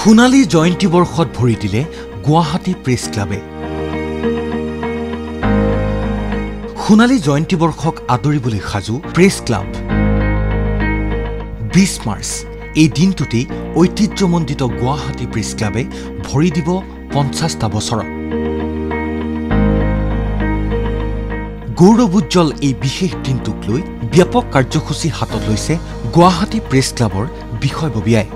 সোণালী জয়ন্তী বৰ্ষত ভৰি দিলে গুৱাহাটী প্ৰেছ ক্লাবে সোণালী জয়ন্তী বৰ্ষক আদৰিবলৈ সাজু প্ৰেছ ক্লাব 20 মাৰ্চ এই দিনটোতেই ঐতিহ্যমণ্ডিত গুৱাহাটী প্ৰেছ ক্লাবে ভৰি দিব 50টা বছৰ গৌৰৱোজ্জ্বল এই বিশেষ দিনটোক লৈ ব্যাপক কাৰ্যসূচী হাতত লৈছে গুৱাহাটী প্ৰেছ ক্লাবৰ বিষয়ববিয়াই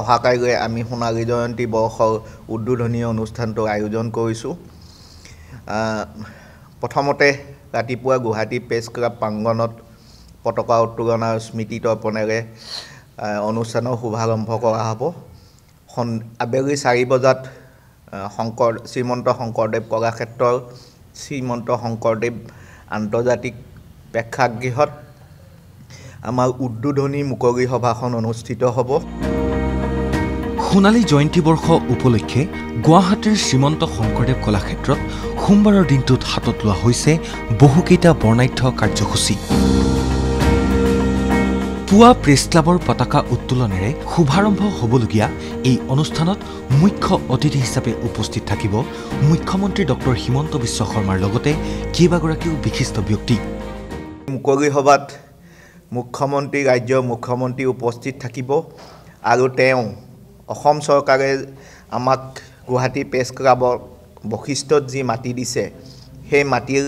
অহাকাইলৈ আমি সোণালী জয়ন্তী বৰ্ষৰ উদ্বোধনী অনুষ্ঠানটো আয়োজন কৰিছো প্ৰথমতে ৰাতিপুৱা গুৱাহাটী প্ৰেছ ক্লাব প্ৰাংগণত পতাকা উত্তোলনৰ স্মৃতি তৰ্পণেৰে অনুষ্ঠানৰ শুভাৰম্ভ কৰা হ'ব আবেলি 4 বজাত শ্ৰীমন্ত শংকৰদেৱ কলাক্ষেত্ৰৰ শ্ৰীমন্ত শংকৰদেৱ আন্তৰ্জাতিক প্ৰেক্ষাগৃহত আমাৰ উদ্বোধনী মুকলি সভাখন অনুষ্ঠিত হ'ব সোণালী জয়ন্তী বৰ্ষ উপলক্ষে গুৱাহাটীৰ শ্ৰীমন্ত শংকৰদেৱ কলাক্ষেত্ৰত সোমবাৰৰ দিনটোত হাতত লোৱা হৈছে বহুকেইটা বৰ্ণাঢ্য কাৰ্যসূচী পুৱা প্ৰেছ ক্লাবৰ পতাকা উত্তোলনেৰে শুভাৰম্ভ হ'বলগীয়া এই অনুষ্ঠানত মুখ্য অতিথি হিচাপে উপস্থিত থাকিব মুখ্যমন্ত্ৰী ডঃ হিমন্ত বিশ্ব শৰ্মাৰ লগতে কেইবাগৰাকীও বিশিষ্ট ব্যক্তি মুকলি সভাত মুখ্যমন্ত্ৰী ৰাজ্যৰ মুখ্যমন্ত্ৰী উপস্থিত থাকিব আৰু তেওঁ অসম চৰকাৰে আমাক গুৱাহাটী প্ৰেছ ক্লাবৰ বৈশিষ্ট্যত যি মাটি দিছে সেই মাটিৰ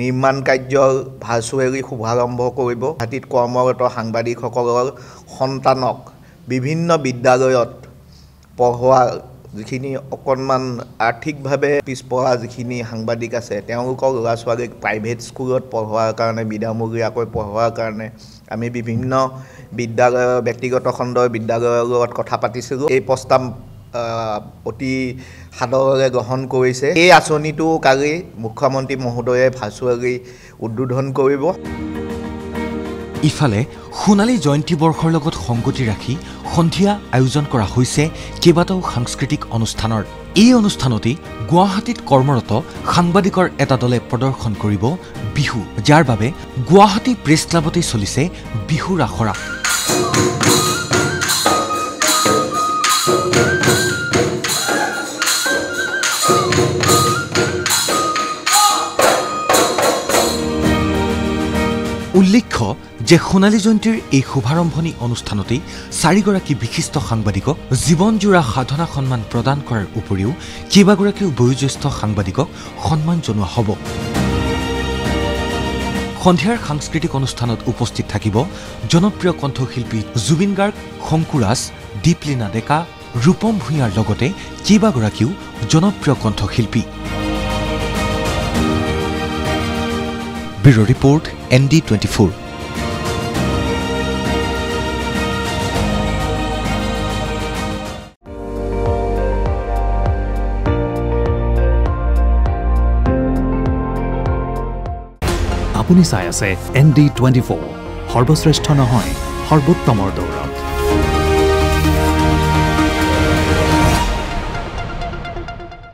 নিৰ্মাণ কাৰ্যৰ ভাৰ্চুৱেলি শুভাৰম্ভ কৰিব গুৱাহাটীত কৰ্মৰত সাংবাদিকসকলৰ সন্তানক বিভিন্ন বিদ্যালয়ত পঢ়োৱাৰ যিখিনি অকণমান আৰ্থিকভাৱে পিছপৰা যিখিনি সাংবাদিক আছে তেওঁলোকক ল'ৰা ছোৱালীক প্ৰাইভেট স্কুলত পঢ়োৱাৰ কাৰণে বিনামূলীয়াকৈ পঢ়োৱাৰ কাৰণে আমি বিভিন্ন বিদ্যালয়ৰ ব্যক্তিগত খণ্ডৰ বিদ্যালয়ৰ লগত কথা পাতিছিলোঁ এই প্ৰস্তাৱ অতি সাদৰৰে গ্ৰহণ কৰিছে এই আচনিটো কালি মুখ্যমন্ত্ৰী মহোদয়ে ভাৰ্চুৱেলি উদ্বোধন কৰিব ইফালে সোণালী জয়ন্তী বৰ্ষৰ লগত সংগতি ৰাখি সন্ধিয়া আয়োজন কৰা হৈছে কেইবাটাও সাংস্কৃতিক অনুষ্ঠানৰ এই অনুষ্ঠানতেই গুৱাহাটীত কৰ্মৰত সাংবাদিকৰ এটা দলে প্ৰদৰ্শন কৰিব বিহু যাৰ বাবে গুৱাহাটী প্ৰেছ ক্লাবতে চলিছে বিহুৰ আখৰা উল্লেখ্য যে সোণালী জয়ন্তীৰ এই শুভাৰম্ভনী অনুষ্ঠানতেই চাৰিগৰাকী বিশিষ্ট সাংবাদিকক জীৱনজোৰা সাধনা সন্মান প্ৰদান কৰাৰ উপৰিও কেইবাগৰাকীও বয়োজ্যেষ্ঠ সাংবাদিকক সন্মান জনোৱা হ'ব সন্ধিয়াৰ সাংস্কৃতিক অনুষ্ঠানত উপস্থিত থাকিব জনপ্ৰিয় কণ্ঠশিল্পী জুবিন গাৰ্গ শংকুৰাজ দীপলীনা ডেকা ৰূপম ভূঞাৰ লগতে কেইবাগৰাকীও জনপ্ৰিয় কণ্ঠশিল্পী Bureau Report ND24আপুনি চাই আছে ND24 সৰ্বশ্ৰেষ্ঠ নহয় সৰ্বোত্তমৰ দৌৰত